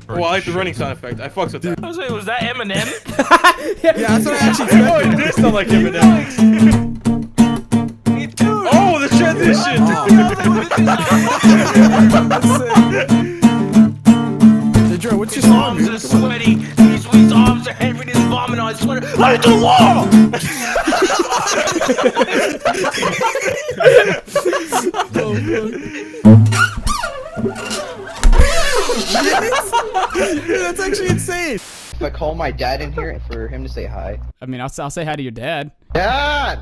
Well, I like the running sound effect. I fucks with that. I was like, was that Eminem? Yeah, that's what I actually said. Oh, this sound like Eminem. Oh, the transition! Hey, Drew, what's your song? His arms are sweaty. His arms are heavy. His vomit on his sweater. Let it to the wall! Yes. Dude, that's actually insane. If I call my dad in here for him to say hi. I mean, I'll say hi to your dad. Dad!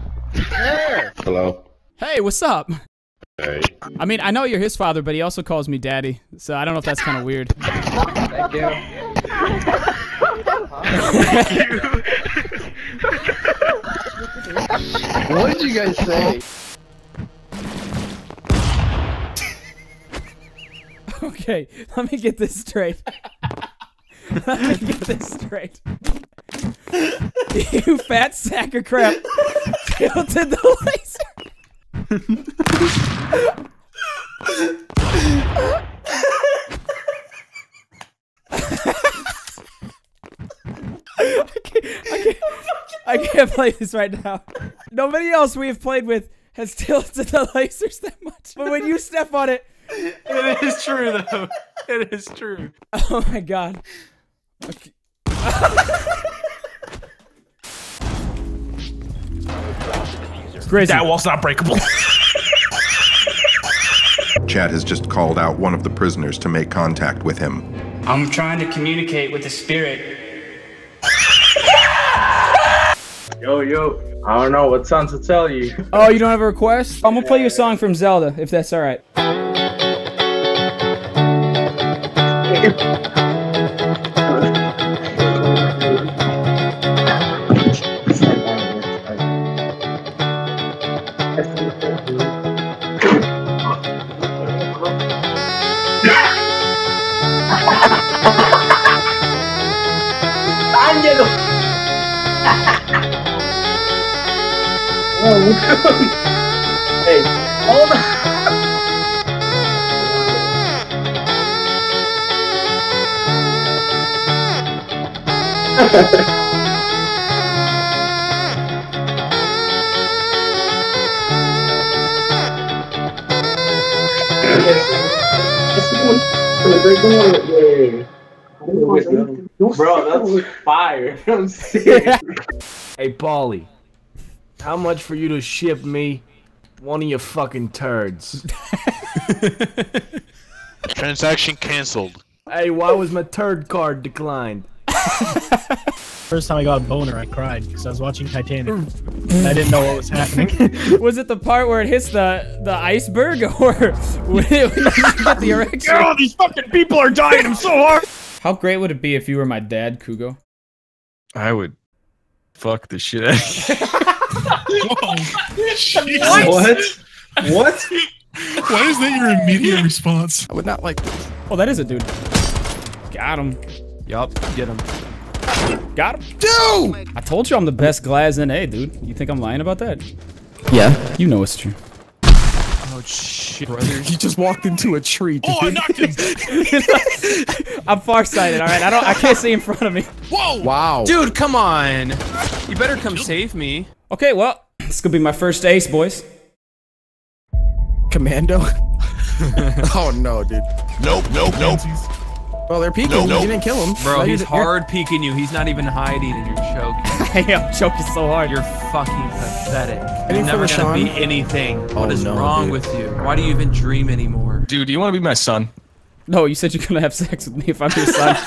There! Hello. Hey, what's up? Hey. I mean, I know you're his father, but he also calls me daddy, so I don't know if that's kind of weird. Thank you. What did you guys say? Okay, let me get this straight. Let me get this straight. You fat sack of crap tilted the laser. I can't play this right now. Nobody else we have played with has tilted the lasers that much. But when you step on it, it is true, though. It is true. Oh my god. Okay. That wall's not breakable. Chat has just called out one of the prisoners to make contact with him. I'm trying to communicate with the spirit. Yo. I don't know what song to tell you. Oh, you don't have a request? I'm gonna play you a song from Zelda, if that's alright. Hey, hold on. Bro, that's fire. I'm serious. Hey, Paulie, how much for you to ship me one of your fucking turds? Transaction canceled. Hey, why was my turd card declined? First time I got a boner, I cried because I was watching Titanic. I didn't know what was happening. Was it the part where it hits the iceberg, or when it got the erection? Girl, these fucking people are dying. I'm so hard. How great would it be if you were my dad, Kugo? I would fuck the shit out of you. What? Why is that your immediate response? I would not like this. Oh, that is a dude. Got him. Yup, get him. Got him. Dude! I told you I'm the best Glaz in A, dude. You think I'm lying about that? Yeah. You know it's true. Oh, shit, brother. He just walked into a tree, dude. Oh, I knocked him. I'm farsighted, alright? I can't see in front of me. Whoa! Wow. Dude, come on. You better come save me. Okay, well, this could be my first ace, boys. Commando? Oh no, dude. Nope. Well, they're peeking. You didn't kill him. Bro, he's hard peeking you. He's not even hiding, and you're choking. I am choking so hard. You're fucking pathetic. You're never gonna be anything. What is wrong with you? Why do you even dream anymore? Dude, do you want to be my son? No, you said you're gonna have sex with me if I'm your son.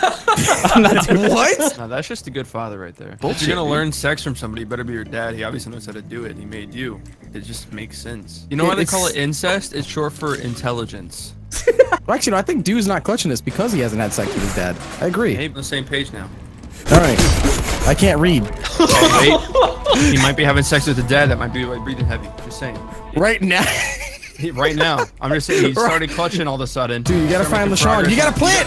I'm not doing what? No, that's just a good father right there. Bullshit, if you're gonna learn sex from somebody, you better be your dad. He obviously knows how to do it. He made you. It just makes sense. You know why they call it incest? It's short for intelligence. Well, actually, no, I think Dew's not clutching this because he hasn't had sex with his dad. I agree. Hey, on the same page now. All right. I can't read. Wait. He might be having sex with his dad. That might be like breathing heavy. Just saying. Right now. Right now. I'm just saying, he started clutching all of a sudden. Dude, you gotta find Lesion. You gotta play it.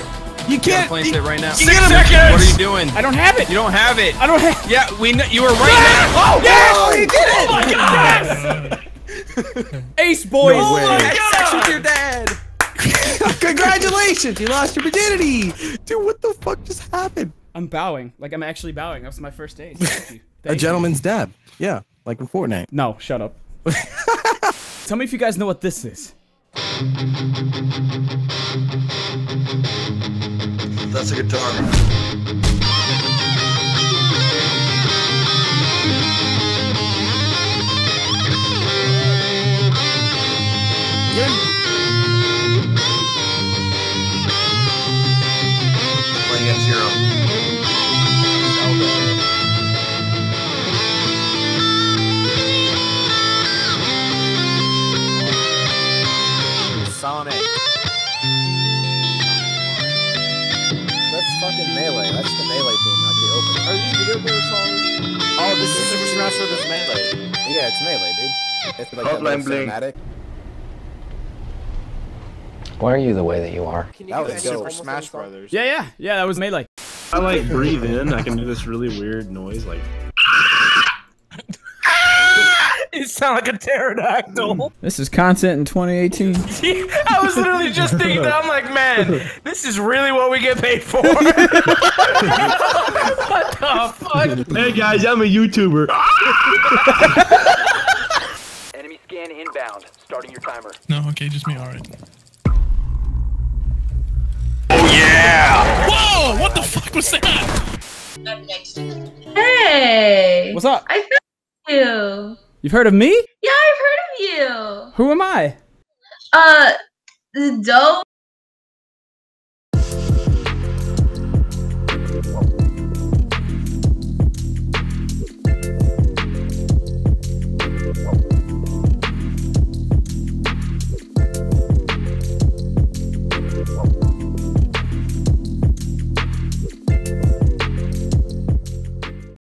You can't. You gotta plant it right now. 6 seconds. What are you doing? I don't have it. You don't have it. I don't have it. Yeah, you were right now. Oh, yes! Oh, he did it! Oh, my God! Yes! Ace, boys. No way. You had sex with your dad. Congratulations! You lost your virginity! Dude, what the fuck just happened? I'm bowing. Like, I'm actually bowing. That was my first date. Thank you. Thank you. Gentleman's dab. Yeah, like in Fortnite. No, shut up. Tell me if you guys know what this is. That's a guitar. Yeah. Playing F-Zero. Zelda. Sonic. That's fucking Melee. That's the Melee theme, not the opening. Are these video game songs? Oh, this is Super Smash Brothers Melee. Yeah, it's Melee, dude. It's like that cinematic. Why are you the way that you are? That was Super Smash Brothers. Yeah, yeah. Yeah, that was Melee. I like breathe in. I can do this really weird noise like... You sound like a pterodactyl. This is content in 2018. I was literally just thinking that. I'm like, man, this is really what we get paid for. What the fuck? Hey guys, I'm a YouTuber. Enemy scan inbound. Starting your timer. No, okay, just me. All right. Oh yeah! Whoa! What the fuck was that? Hey. What's up? I found you. You've heard of me? Yeah, I've heard of you. Who am I? Dooo